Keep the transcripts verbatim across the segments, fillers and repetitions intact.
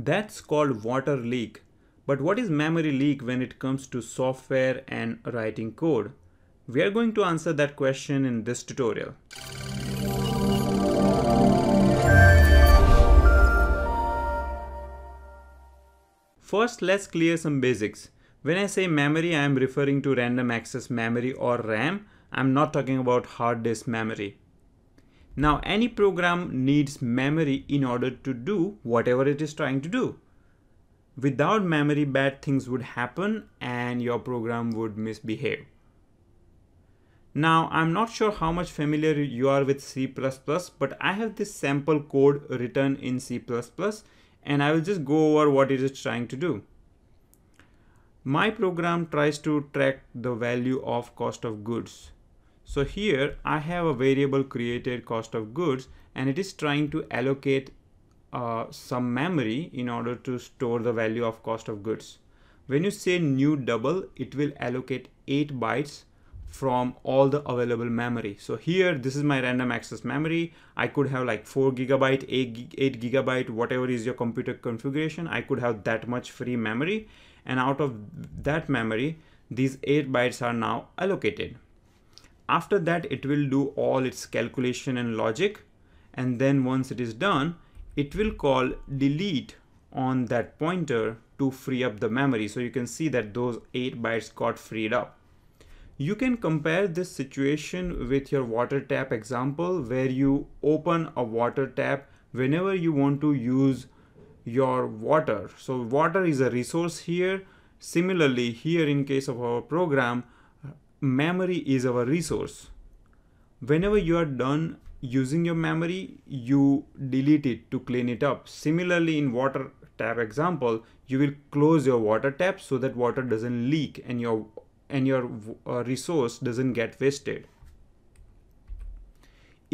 That's called water leak. But what is memory leak when it comes to software and writing code? We are going to answer that question in this tutorial. First, let's clear some basics. When I say memory, I am referring to random access memory or RAM. I'm not talking about hard disk memory. Now, any program needs memory in order to do whatever it is trying to do. Without memory, bad things would happen and your program would misbehave. Now, I'm not sure how much familiar you are with C plus plus, but I have this sample code written in C plus plus and I will just go over what it is trying to do. My program tries to track the value of cost of goods. So here I have a variable created cost of goods and it is trying to allocate Uh, some memory in order to store the value of cost of goods. When you say new double, it will allocate eight bytes from all the available memory. So here, this is my random access memory. I could have like four gigabyte, eight, eight gigabyte, whatever is your computer configuration. I could have that much free memory. And out of that memory, these eight bytes are now allocated. After that, it will do all its calculation and logic. And then once it is done, it will call delete on that pointer to free up the memory. So you can see that those eight bytes got freed up. You can compare this situation with your water tap example, where you open a water tap whenever you want to use your water. So water is a resource here. Similarly, here in case of our program, memory is our resource. Whenever you are done using your memory, you delete it to clean it up. Similarly, in water tap example, you will close your water tap so that water doesn't leak and your and your uh, resource doesn't get wasted.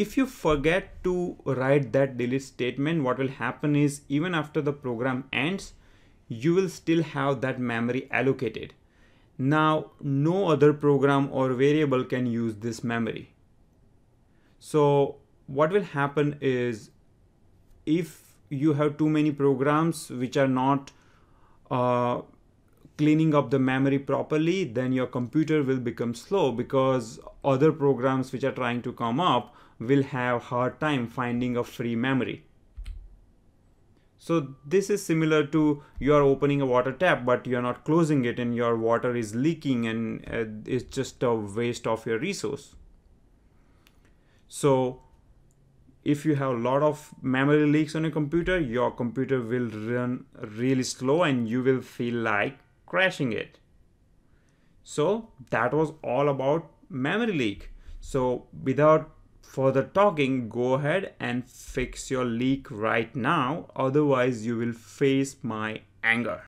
If you forget to write that delete statement, what will happen is even after the program ends, you will still have that memory allocated. Now, no other program or variable can use this memory. So what will happen is if you have too many programs which are not uh, cleaning up the memory properly, then your computer will become slow because other programs which are trying to come up will have a hard time finding a free memory. So this is similar to you are opening a water tap, but you're not closing it and your water is leaking and uh, it's just a waste of your resource. So if you have a lot of memory leaks on your computer, your computer will run really slow and you will feel like crashing it. So that was all about memory leak. So without further talking, go ahead and fix your leak right now. Otherwise, you will face my anger.